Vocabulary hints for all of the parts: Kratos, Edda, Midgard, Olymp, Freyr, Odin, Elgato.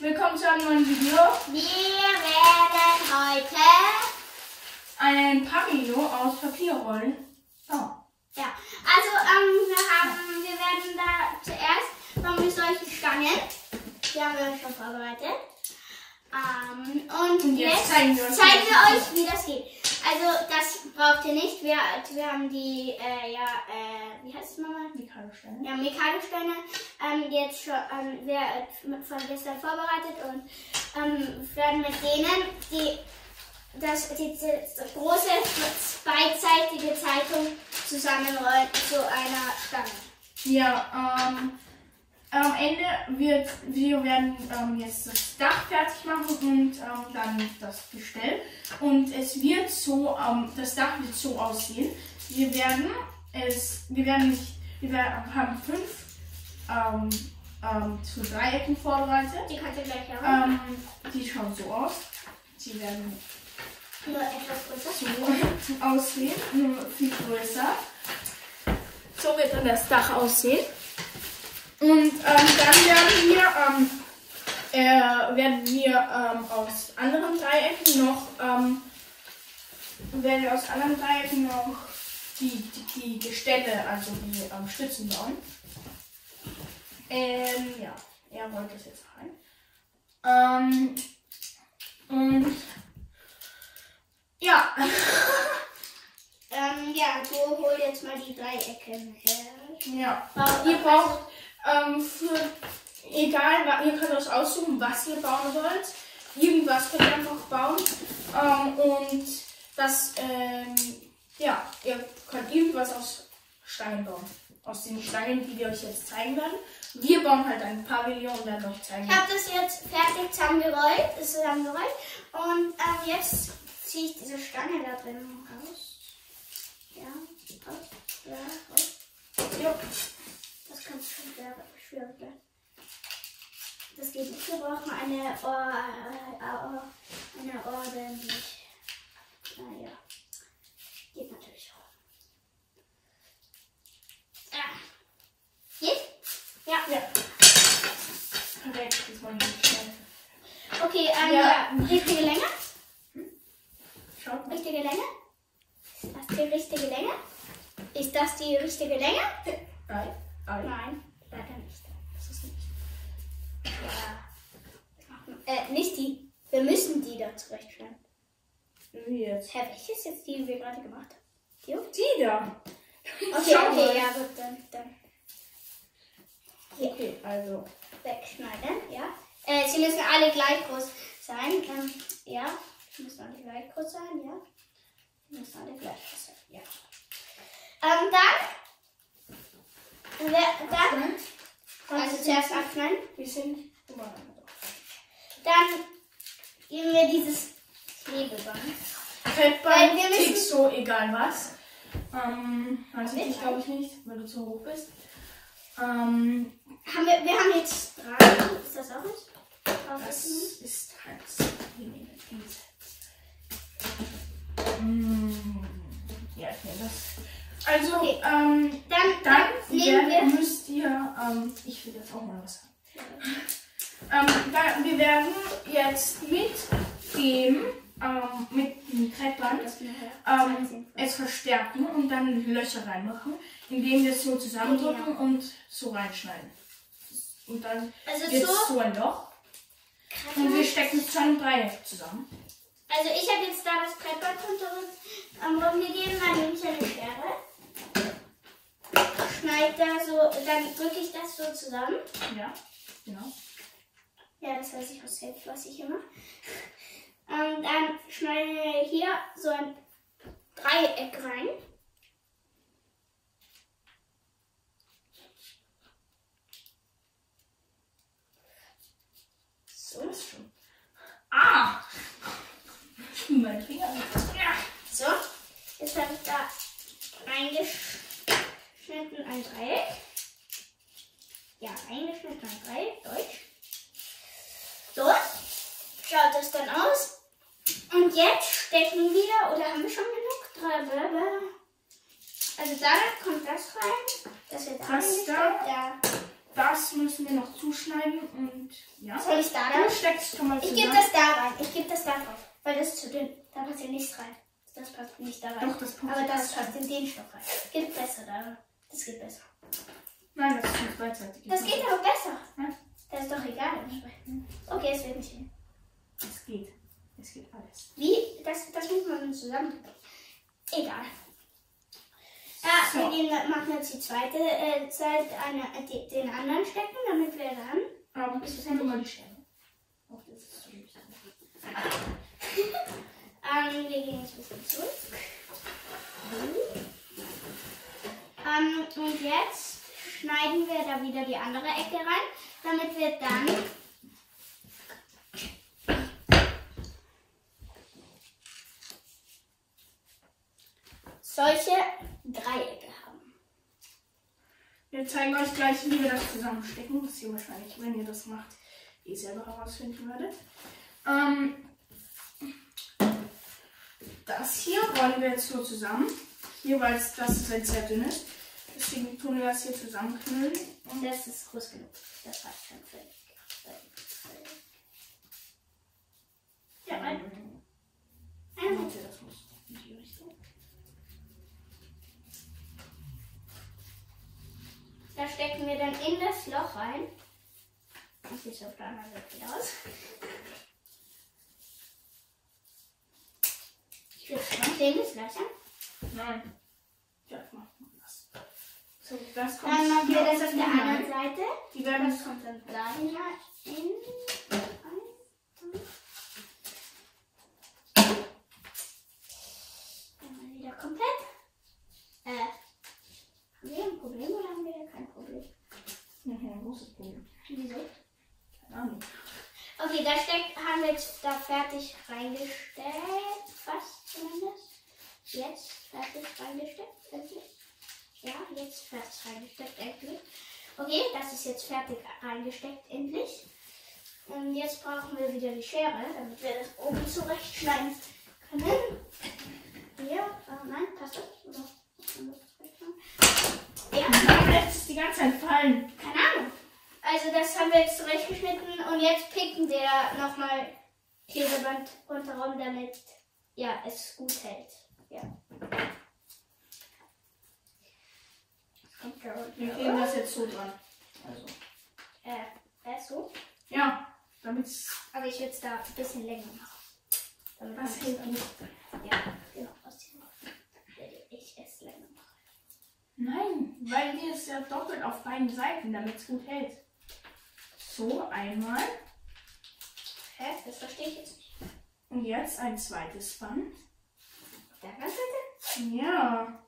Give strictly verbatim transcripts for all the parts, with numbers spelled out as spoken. Willkommen zu einem neuen Video. Wir werden heute einen Papillon aus Papierrollen bauen. Ja, also ähm, wir, haben, wir werden da zuerst haben wir solche Stangen. Die haben wir schon vorbereitet. Ähm, und, und jetzt, jetzt zeigen wir euch, zeigen wir euch wie das geht. Also das braucht ihr nicht. Wir, wir haben die, äh, ja, äh, wie heißt es nochmal? Mikado-Steine. Ja, Mikado-Steine. Ähm, jetzt schon, ähm, wir mit, von gestern vorbereitet und ähm, werden mit denen die, das, die, die große beidseitige Zeitung zusammenrollen zu einer Stange. Ja, ähm, am Ende wird, wir werden ähm, jetzt das Dach fertig machen und ähm, dann das Gestell. Und es wird so, ähm, das Dach wird so aussehen. Wir werden es, wir werden nicht, wir werden, haben fünf ähm, ähm, zu Dreiecken vorbereitet. Die kannst du gleich haben. Ähm, die schauen so aus. Die werden nur etwas größer so aussehen, nur viel größer. So wird dann das Dach aussehen. Und ähm, dann werden wir, ähm, äh, werden wir ähm, aus anderen Dreiecken noch ähm, werden wir aus anderen Dreiecken noch die, die, die Gestelle, also die ähm, Stützen bauen. Ähm, ja, er wollte das jetzt rein. Ähm, und ja. ähm, ja, du hol jetzt mal die Dreiecke her. Ja. Ihr braucht Ähm, für, egal, ihr könnt euch aussuchen, was ihr bauen wollt. Irgendwas könnt ihr einfach bauen. Ähm, und das, ähm, ja, ihr könnt irgendwas aus Steinen bauen. Aus den Steinen, die wir euch jetzt zeigen werden. Wir bauen halt ein Pavillon und dann euch zeigen. Ich habe das jetzt fertig zusammengerollt, ist zusammengerollt. Und ähm, jetzt ziehe ich diese Stange da drin raus. Ja, raus, ja, raus. Ja. Das kann schon sehr schwierig werden. Das geht nicht. Wir brauchen eine Ohr, eine ordentlich. Naja, geht natürlich auch. Ah. Geht? Ja. Ja. Okay, ähm, ja. Richtige Länge. Hm? Schaut mal. Richtige Länge. Ist das die richtige Länge? Ist das die richtige Länge? Nein. Nein, leider nicht. Das ist nicht. Ja. Äh, nicht die. Wir müssen die da zurechtschneiden. Wie jetzt? Hä, welche ist jetzt die, die wir gerade gemacht haben? Die? Die da. Okay, okay, ja gut, dann. dann. Okay, also. Wegschneiden, ja. Äh, sie müssen alle gleich groß sein. Ähm, ja, sie müssen alle gleich groß sein, ja. Sie müssen alle gleich groß sein, ja. Ähm, dann. Und dann, also zuerst abschneiden. Wir sind immer Dann geben wir dieses Klebeband. Fettband kriegst so egal was. Ähm, also ich glaube ich nicht, weil du zu hoch bist. Ähm, haben wir, wir haben jetzt drei. Ist das auch nicht? Das ist eins. Ja, ich nehme das. Also, okay. ähm, dann, dann, dann werden, müsst ihr, ähm, ich will jetzt auch mal was sagen. Ähm, dann, wir werden jetzt mit dem, ähm, mit dem Kreppband ähm, es verstärken und dann Löcher reinmachen, indem wir es so zusammendrücken und so reinschneiden. Und dann also wird so, so ein Loch und wir stecken es zu einem Dreieck zusammen. Also ich habe jetzt da das Kreppband unter uns rumgegeben, dann nehme ich eine Schere. Schneid da so, dann drücke ich das so zusammen. Ja, genau. Ja, das weiß ich auch selbst, was ich hier mache. Und dann schneide ich hier so ein Dreieck rein. So ist schon. Ah! Mein Finger. Ja. So, jetzt habe ich da reingeschnitten ein Dreieck. Ja, reingeschnitten ein Dreieck, Deutsch. So, schaut das dann aus. Und jetzt stecken wir, oder haben wir schon genug? Drei Bälle. Also da kommt das rein. Das wird da. das müssen wir noch zuschneiden und ja. Soll ich da rein? Du steckst schon mal zusammen. Ich gebe das da rein. Ich gebe das da drauf, weil das ist zu dünn. Da passt ja nichts rein. Das passt nicht da rein. Doch, das passt. Aber das passt in den Stoff rein. Geht besser da rein. Das geht besser. Nein, das ist nicht beidseitig. Das geht aber besser. Hm? Das ist doch egal. Okay, es wird nicht hin. Es geht. Es geht alles. Wie? Das, das muss man zusammen. Egal. Ah, so. Wir gehen, machen jetzt die zweite äh, Seite, eine, die, den anderen stecken, damit wir dann. Aber das ist halt immer die Stelle. Auch das ist so wichtig. ähm, wir gehen jetzt ein bisschen zurück. Ähm, und jetzt schneiden wir da wieder die andere Ecke rein, damit wir dann. Solche Dreiecke haben. Wir zeigen euch gleich, wie wir das zusammenstecken. Das ihr wahrscheinlich, wenn ihr das macht, eh selber herausfinden werdet. Ähm, das hier rollen wir jetzt so zusammen. Jeweils, das ist jetzt sehr dünn. Deswegen tun wir das hier zusammenknüllen. Und das ist groß genug. Das reicht schon völlig. Ja, nein. Einmal. Das muss in die Richtung. Da stecken wir dann in das Loch rein. Das sieht auf der anderen Seite aus. Ich will es gleich an. Nein. Ja, mach das. So, das kommt. Dann machen wir das auf der anderen Seite. Die werden das kommt dann da hin. Einmal wieder komplett. Äh. Haben wir ein Problem oder haben wir da kein Problem? Ja, ein großes Problem. Wieso? Keine Ahnung. Okay, da steckt, haben wir jetzt da fertig reingestellt. Fast zumindest. Jetzt fertig reingesteckt, endlich. Ja, jetzt fertig reingesteckt, endlich. Okay, das ist jetzt fertig reingesteckt, endlich. Und jetzt brauchen wir wieder die Schere, damit wir das oben zurechtschneiden können. Hier, oh nein, passt das? Ja, das ist die ganze Zeit fallen. Keine Ahnung. Also das haben wir jetzt zurechtgeschnitten und jetzt picken wir nochmal Klebeband rundherum, damit ja, es gut hält. Ja. Wir kleben das jetzt so dran. Also. Äh, äh, so? Ja, damit es... Aber ich würde es da ein bisschen länger machen. Was geht nicht? Ja, genau. Ich es länger machen. Nein, weil wir es ja doppelt auf beiden Seiten, damit es gut hält. So, einmal. Hä? Das verstehe ich jetzt nicht. Und jetzt ein zweites Band. Auf der anderen Seite? Ja.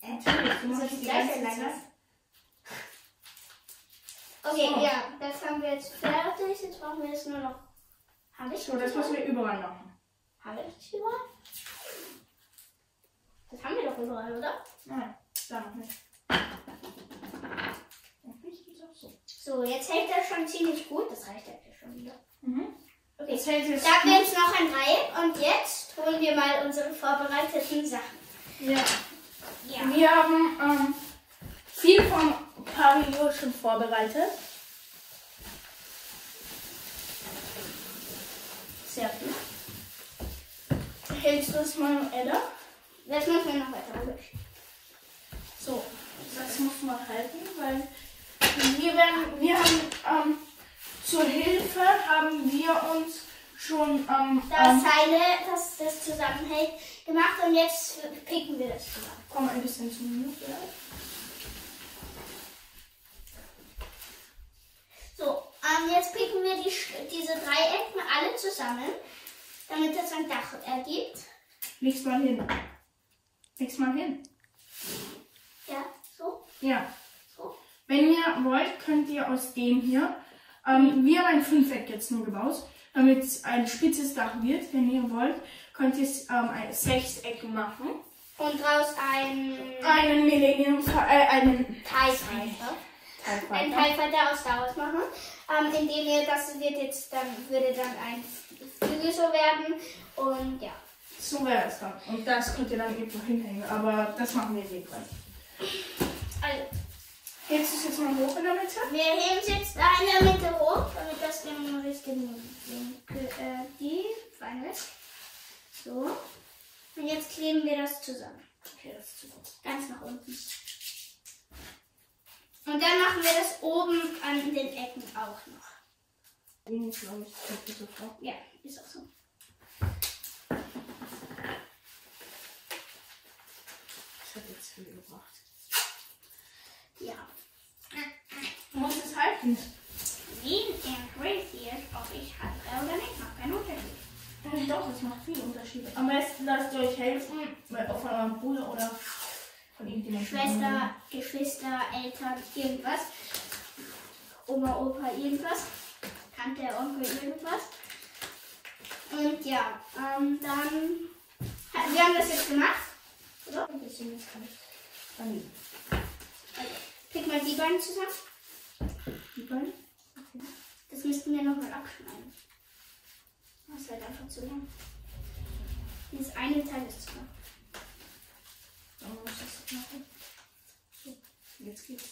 Äh, natürlich, du musst die gleiche Länge. Okay, so. Ja, das haben wir jetzt fertig. Jetzt brauchen wir es nur noch. Habe ich? So, das müssen wir überall machen. Habe ich das überall? Das haben wir doch überall, oder? Nein. Da noch nicht. So, jetzt hält das schon ziemlich gut. Das reicht ja schon wieder. Mhm. Okay, jetzt hält es. Da haben wir jetzt noch ein Dreieck und jetzt holen wir mal unsere vorbereiteten Sachen. Ja. Ja. Wir haben ähm, viel vom Pavillon schon vorbereitet. Sehr viel. Hältst du es mal, Edda? Das müssen wir noch weiter rüberstellen. So, das muss man halten, weil wir werden, wir haben ähm, zur Hilfe haben wir uns schon ähm, das Teile, dass das zusammenhält, gemacht und jetzt picken wir das zusammen. Komm ein bisschen zu mir. So, ähm, jetzt picken wir die, diese Dreiecken alle zusammen, damit das ein Dach ergibt. Leg's mal hin. Leg's mal hin. Ja, so? Ja. So. Wenn ihr wollt, könnt ihr aus dem hier, ähm, wir haben ein Fünfeck jetzt nur gebaut, damit es ein spitzes Dach wird. Wenn ihr wollt, könnt ihr es ähm, ein Sechseck machen. Und daraus einen... Einen Millennium... Äh, einen... Teilfighter. Ein Teilfighter aus Star Wars machen. Ähm, indem ihr, das wird jetzt dann, würde dann ein Flügel so werden. Und ja. So wäre es dann. Und das könnt ihr dann eben noch hinhängen. Aber das machen wir jedenfalls. Also, Hebst du es jetzt mal hoch in der Mitte? Wir heben es jetzt da in der Mitte hoch, damit das im richtigen Winkel ist. So. Und jetzt kleben wir das zusammen. Okay, das ist zu gut. Ganz nach unten. Und dann machen wir das oben an den Ecken auch noch. Ich glaube, ich so ja, ist auch so. Das hat jetzt viel gebracht. Ja. Du musst es halten. Lean and Gracious, ob ich halte oder nicht, macht keinen Unterschied. Doch, es macht viel Unterschied. Am besten lasst ihr euch helfen, weil auch von eurem Bruder oder von irgendjemandem. Schwester, Geschwister, Eltern, irgendwas. Oma, Opa, irgendwas. Tante, Onkel, irgendwas. Und ja, ähm, dann. Wir haben das jetzt gemacht. So, ein bisschen jetzt kann ich. Krieg mal die beiden zusammen. Die beiden? Okay. Das müssten wir nochmal abschneiden. Das ist halt einfach zu lang. Dieses eine Teil ist zu lang. Dann muss ich das machen. So, jetzt geht's.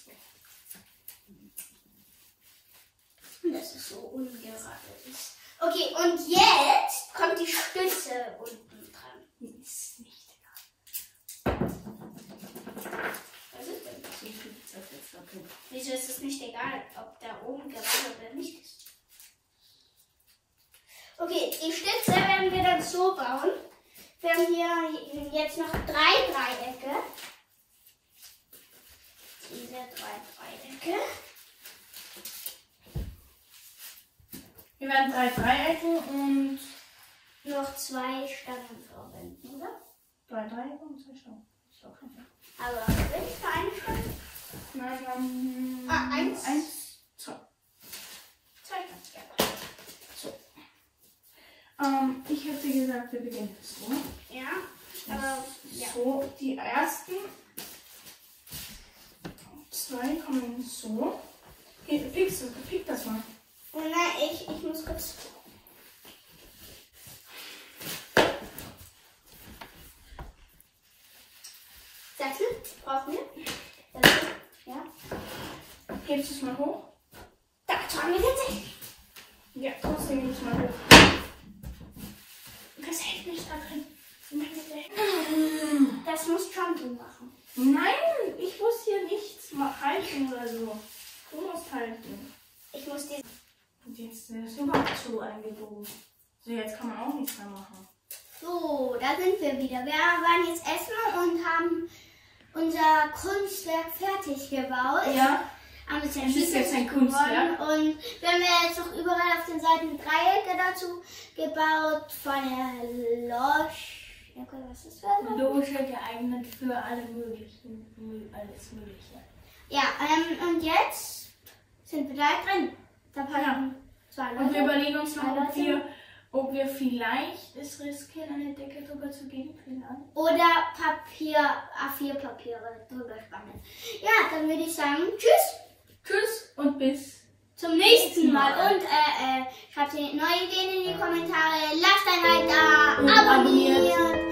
Und dass es so ungerade ist. Okay, und jetzt kommt die Spitze unten dran. Das ist nicht egal. Was ist denn das? Wieso ist es nicht egal, ob da oben gerade oder nicht ist? Okay, die Stütze werden wir dann so bauen. Wir haben hier jetzt noch drei Dreiecke. Diese drei Dreiecke. Wir werden drei Dreiecke und noch zwei Stangen verwenden, oder? Drei Dreiecke und zwei Stangen. Ist auch kein Problem. Aber wenn ich da eine Stange. Nein, dann. Ah, eins. Eins, zwei. Zwei ganz gerne. So. Ähm, ich hätte gesagt, wir beginnen so. Ja, aber. Ja. So, die ersten. Zwei kommen so. Hier, pickst du, pick das mal. Nein, ich, ich muss kurz. Sattel, brauchen wir. Sattel, ja. Hebst du es mal hoch? Da, tragen wir jetzt nicht. Ja, trotzdem hebst du es mal hoch. Das hält nicht da drin. Das muss Jumping machen. Nein, ich muss hier nichts halten oder so. Du musst halten. Ich muss die. Und jetzt ist überhaupt zu eingebogen. So, jetzt kann man auch nichts mehr machen. So, da sind wir wieder. Wir waren jetzt essen und haben unser Kunstwerk fertig gebaut. Ja. Haben es ja das ist jetzt ein Kunstwerk. Und wir haben ja jetzt noch überall auf den Seiten Dreiecke dazu gebaut. Von der Losch. Ja, Gott, was ist das für eine Loge geeignet für alle möglichen, alles Mögliche. Ja, ähm, und jetzt sind wir da drin. Da ja. Zwei und wir überlegen uns noch, ob wir, ob wir vielleicht es riskieren, eine Decke drüber zu geben. Oder Papier, A vier Papiere drüber spannen. Ja, dann würde ich sagen, tschüss. Tschüss und bis zum nächsten Mal. Mal. Und äh, äh, schreibt neue Ideen in die Kommentare. Lasst ein Like da, abonniert. abonniert.